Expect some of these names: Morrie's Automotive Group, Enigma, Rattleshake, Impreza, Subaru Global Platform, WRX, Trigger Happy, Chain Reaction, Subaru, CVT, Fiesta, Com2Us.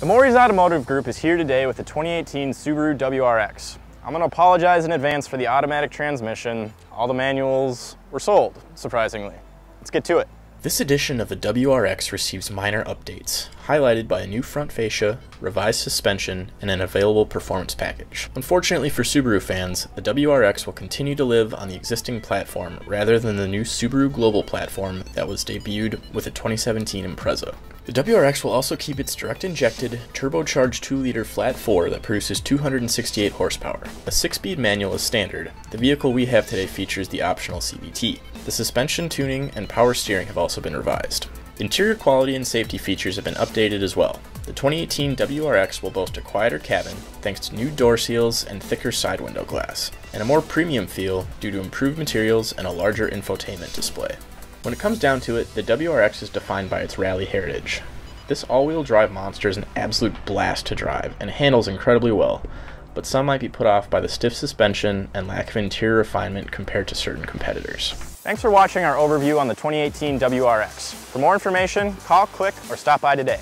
The Morrie's Automotive Group is here today with the 2018 Subaru WRX. I'm going to apologize in advance for the automatic transmission. All the manuals were sold, surprisingly. Let's get to it. This edition of the WRX receives minor updates, highlighted by a new front fascia, revised suspension, and an available performance package. Unfortunately for Subaru fans, the WRX will continue to live on the existing platform rather than the new Subaru Global Platform that was debuted with a 2017 Impreza. The WRX will also keep its direct-injected, turbocharged 2-liter flat 4 that produces 268 horsepower. A 6-speed manual is standard. The vehicle we have today features the optional CVT. The suspension, tuning, and power steering have also been revised. Interior quality and safety features have been updated as well. The 2018 WRX will boast a quieter cabin thanks to new door seals and thicker side window glass, and a more premium feel due to improved materials and a larger infotainment display. When it comes down to it, the WRX is defined by its rally heritage. This all-wheel drive monster is an absolute blast to drive and handles incredibly well, but some might be put off by the stiff suspension and lack of interior refinement compared to certain competitors. Thanks for watching our overview on the 2018 WRX. For more information, call, click, or stop by today.